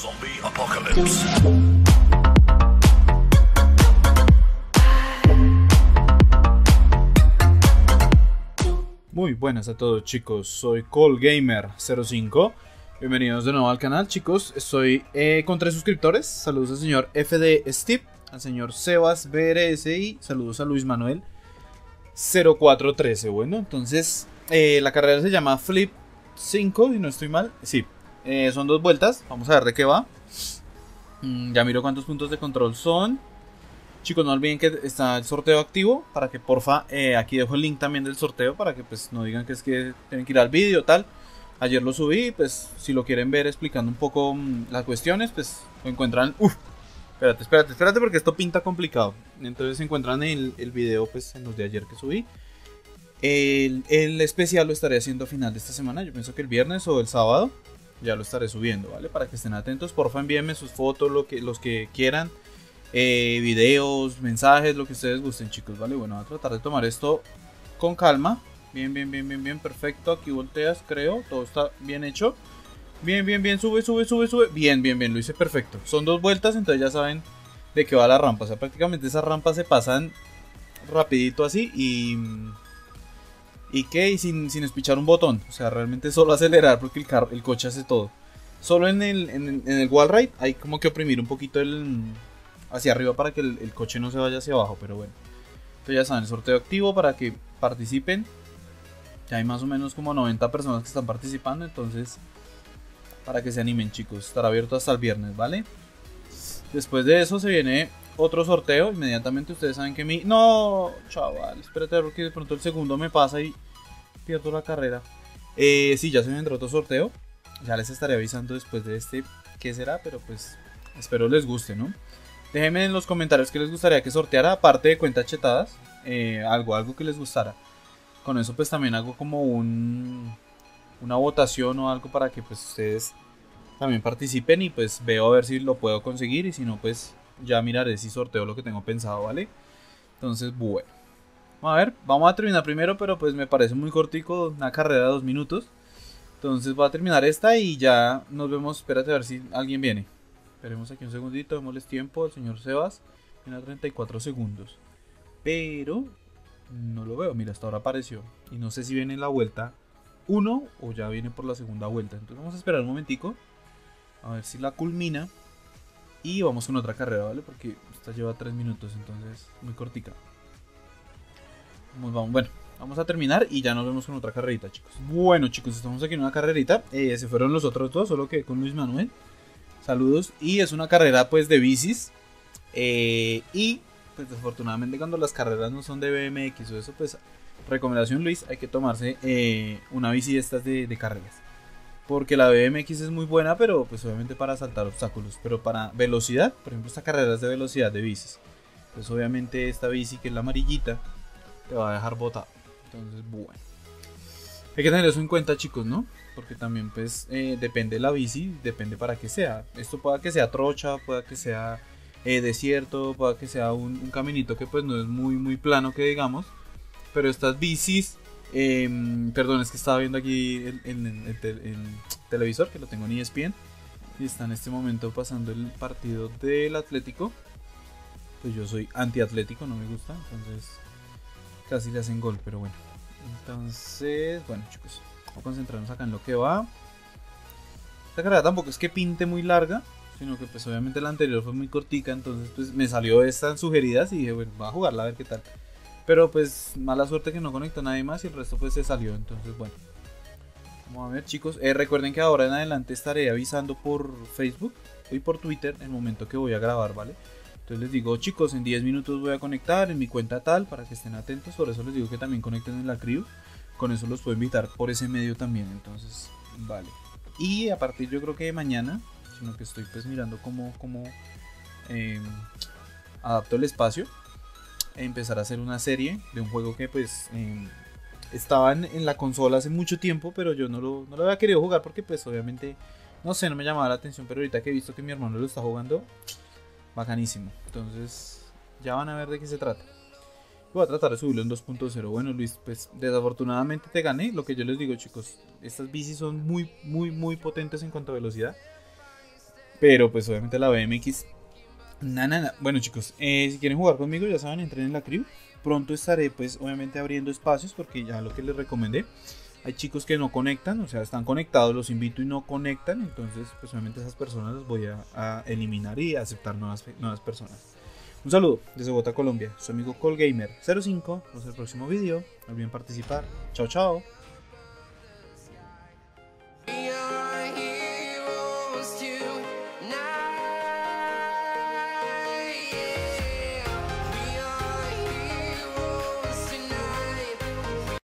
Zombie Apocalypse. Muy buenas a todos, chicos, soy ColGamer05. Bienvenidos de nuevo al canal, chicos. Estoy con 3 suscriptores. Saludos al señor FDStip, al señor Sebas BRSI, saludos a Luis Manuel 0413. Bueno, entonces la carrera se llama Flip 5, si no estoy mal. Sí, son 2 vueltas, vamos a ver de qué va. Ya miro cuántos puntos de control son. Chicos, no olviden que está el sorteo activo, para que porfa, aquí dejo el link también del sorteo, para que pues no digan que es que tienen que ir al vídeo tal. Ayer lo subí, pues si lo quieren ver explicando un poco las cuestiones, pues lo encuentran... Espérate, porque esto pinta complicado. Entonces se encuentran el video pues en los de ayer que subí. El especial lo estaré haciendo a final de esta semana, yo pienso que el viernes o el sábado ya lo estaré subiendo, ¿vale? Para que estén atentos, porfa envíenme sus fotos, los que quieran. Videos, mensajes, lo que ustedes gusten, chicos, vale. Bueno, voy a tratar de tomar esto con calma. Bien, perfecto. Aquí volteas, creo, todo está bien hecho. Bien, sube. Bien, lo hice perfecto. Son 2 vueltas, entonces ya saben de qué va la rampa. O sea, prácticamente esas rampas se pasan rapidito así y sin espichar un botón. O sea, realmente solo acelerar, porque el coche hace todo. Solo en el Wall Ride hay como que oprimir un poquito hacia arriba para que el coche no se vaya hacia abajo, pero bueno. Entonces ya saben, el sorteo activo para que participen. Ya hay más o menos como 90 personas que están participando, entonces para que se animen, chicos. Estará abierto hasta el viernes, ¿vale? Después de eso se viene otro sorteo. Inmediatamente ustedes saben que mi... No, chaval, espérate porque de pronto el segundo me pasa y pierdo la carrera. Sí, ya se vendrá otro sorteo. Ya les estaré avisando después de este qué será, pero pues espero les guste, ¿no? Déjenme en los comentarios que les gustaría que sorteara, aparte de cuentas chetadas, algo que les gustara. Con eso pues también hago como una votación o algo para que pues ustedes también participen y pues veo a ver si lo puedo conseguir, y si no pues ya miraré si sorteo lo que tengo pensado, ¿vale? Entonces bueno, a ver, vamos a terminar primero, pero pues me parece muy cortico, una carrera de 2 minutos. Entonces voy a terminar esta y ya nos vemos, espérate a ver si alguien viene. Esperemos aquí un segundito, démosles tiempo al señor Sebas. Mira, 34 segundos. Pero no lo veo, mira, hasta ahora apareció. Y no sé si viene en la vuelta 1 o ya viene por la segunda vuelta. Entonces vamos a esperar un momentico, a ver si la culmina. Y vamos con otra carrera, ¿vale? Porque esta lleva 3 minutos, entonces muy cortica. Vamos. Bueno, vamos a terminar y ya nos vemos con otra carrerita, chicos. Bueno, chicos, estamos aquí en una carrerita. Se fueron los otros dos, solo quedé con Luis Manuel. Saludos. Y es una carrera pues de bicis, y pues desafortunadamente cuando las carreras no son de BMX o eso, pues recomendación, Luis, hay que tomarse una bici de estas de carreras, porque la BMX es muy buena, pero pues obviamente para saltar obstáculos, pero para velocidad, por ejemplo esta carrera es de velocidad de bicis, pues obviamente esta bici que es la amarillita te va a dejar botado. Entonces bueno, hay que tener eso en cuenta, chicos, ¿no? Porque también pues depende la bici, depende para qué sea. Esto pueda que sea trocha, pueda que sea desierto, pueda que sea un caminito que pues no es muy plano que digamos. Pero estas bicis, perdón, es que estaba viendo aquí el televisor, que lo tengo en ESPN, y está en este momento pasando el partido del Atlético. Pues yo soy anti-atlético, no me gusta, entonces casi le hacen gol, pero bueno. Entonces, bueno, chicos, vamos a concentrarnos acá en lo que va. Esta carrera tampoco es que pinte muy larga, sino que pues obviamente la anterior fue muy cortica, entonces pues me salió estas sugeridas y dije, bueno, voy a jugarla a ver qué tal. Pero pues mala suerte que no conectó nadie más y el resto pues se salió, entonces bueno. Vamos a ver, chicos, recuerden que ahora en adelante estaré avisando por Facebook y por Twitter el momento que voy a grabar, ¿vale? Entonces les digo, chicos, en 10 minutos voy a conectar en mi cuenta tal, para que estén atentos. Por eso les digo que también conecten en la Crew. Con eso los puedo invitar por ese medio también. Entonces, vale. Y a partir yo creo que de mañana, sino que estoy pues mirando cómo adapto el espacio. Empezar a hacer una serie de un juego que pues estaba en la consola hace mucho tiempo, pero yo no lo había querido jugar porque pues obviamente, no sé, no me llamaba la atención. Pero ahorita que he visto que mi hermano lo está jugando... bacanísimo, entonces ya van a ver de qué se trata. Voy a tratar de subirlo en 2.0. bueno, Luis, pues desafortunadamente te gané. Lo que yo les digo, chicos, estas bicis son muy potentes en cuanto a velocidad, Pero pues obviamente la BMX. Bueno, chicos, si quieren jugar conmigo, ya saben, entren en la Crew. Pronto estaré pues obviamente abriendo espacios, porque ya lo que les recomendé, hay chicos que no conectan, o sea, están conectados, los invito y no conectan. Entonces pues obviamente esas personas las voy a eliminar y a aceptar nuevas personas. Un saludo desde Bogotá, Colombia. Su amigo ColGamer05. Nos vemos en el próximo video. No olviden participar. Chao, chao.